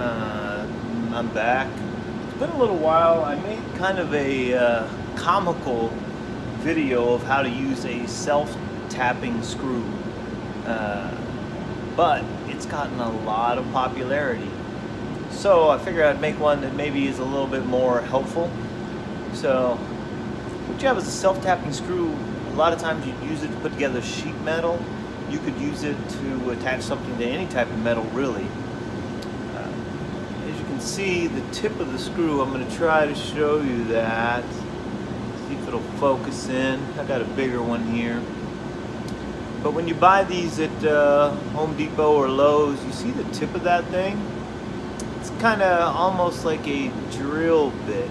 I'm back. It's been a little while. I made kind of a comical video of how to use a self-tapping screw, but it's gotten a lot of popularity. So I figured I'd make one that maybe is a little bit more helpful. So what you have is a self-tapping screw. A lot of times you'd use it to put together sheet metal. You could use it to attach something to any type of metal, really. As you can see, the tip of the screw, I'm going to try to show you that. See if it'll focus in. I've got a bigger one here. But when you buy these at Home Depot or Lowe's, you see the tip of that thing? It's kind of almost like a drill bit.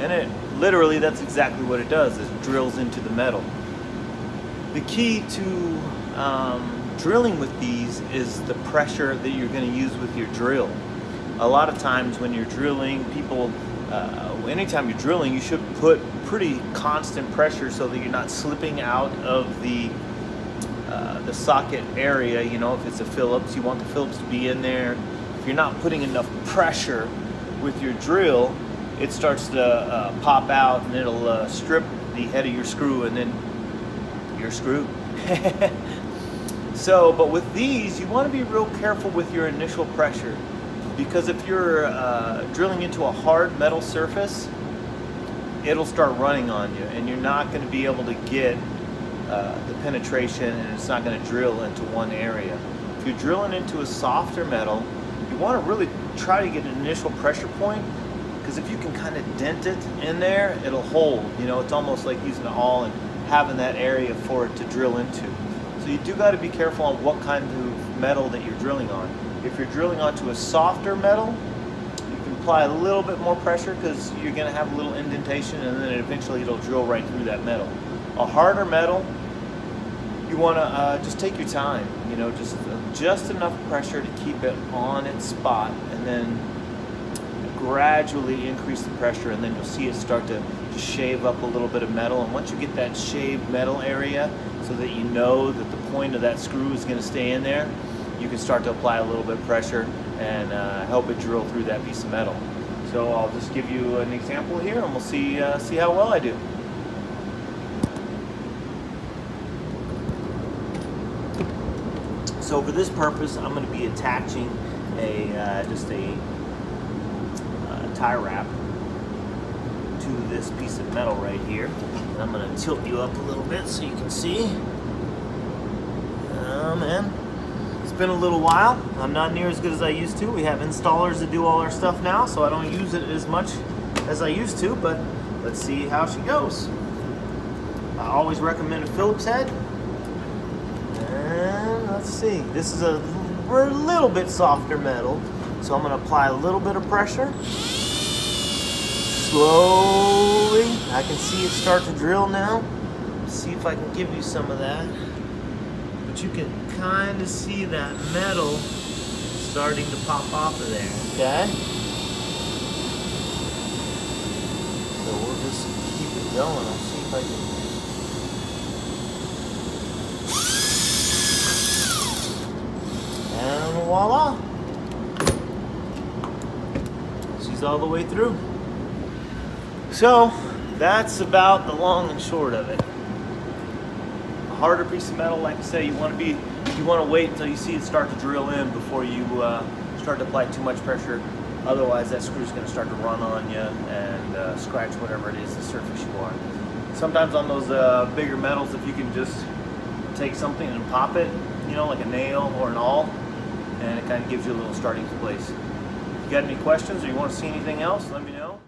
And it literally, that's exactly what it does, is it drills into the metal. The key to drilling with these is the pressure that you're going to use with your drill. A lot of times when you're drilling, people, anytime you're drilling, you should put pretty constant pressure so that you're not slipping out of the socket area. You know, if it's a Phillips, you want the Phillips to be in there. If you're not putting enough pressure with your drill, it starts to pop out and it'll strip the head of your screw, and then you're screwed. So, but with these, you want to be real careful with your initial pressure, because if you're drilling into a hard metal surface, it'll start running on you, and you're not going to be able to get the penetration, and it's not going to drill into one area. If you're drilling into a softer metal, you want to really try to get an initial pressure point, because if you can kind of dent it in there, it'll hold. You know, it's almost like using an awl and having that area for it to drill into. So you do got to be careful on what kind of metal that you're drilling on. If you're drilling onto a softer metal, you can apply a little bit more pressure, because you're going to have a little indentation, and then eventually it'll drill right through that metal. A harder metal, you want to just take your time, you know, just enough pressure to keep it on its spot, and then gradually increase the pressure, and then you'll see it start to shave up a little bit of metal. And once you get that shaved metal area, so that you know that the point of that screw is going to stay in there, you can start to apply a little bit of pressure and help it drill through that piece of metal. So I'll just give you an example here, and we'll see how well I do. So for this purpose, I'm going to be attaching a just a tie wrap to this piece of metal right here. And I'm going to tilt you up a little bit so you can see. Oh man, it's been a little while. I'm not near as good as I used to. We have installers that do all our stuff now, so I don't use it as much as I used to, but let's see how she goes. I always recommend a Phillips head. And let's see, this is a little bit softer metal, so I'm going to apply a little bit of pressure. Slowly, I can see it start to drill now. Let's see if I can give you some of that. But you can kind of see that metal starting to pop off of there, okay? So we'll just keep it going. I'll see if I can. And voila! She's all the way through. So that's about the long and short of it. A harder piece of metal, like I say, you want to wait until you see it start to drill in before you start to apply too much pressure. Otherwise, that screw's going to start to run on you and scratch whatever it is the surface you are. Sometimes on those bigger metals, if you can just take something and pop it, you know, like a nail or an awl, and it kind of gives you a little starting place. If you got any questions or you want to see anything else, let me know.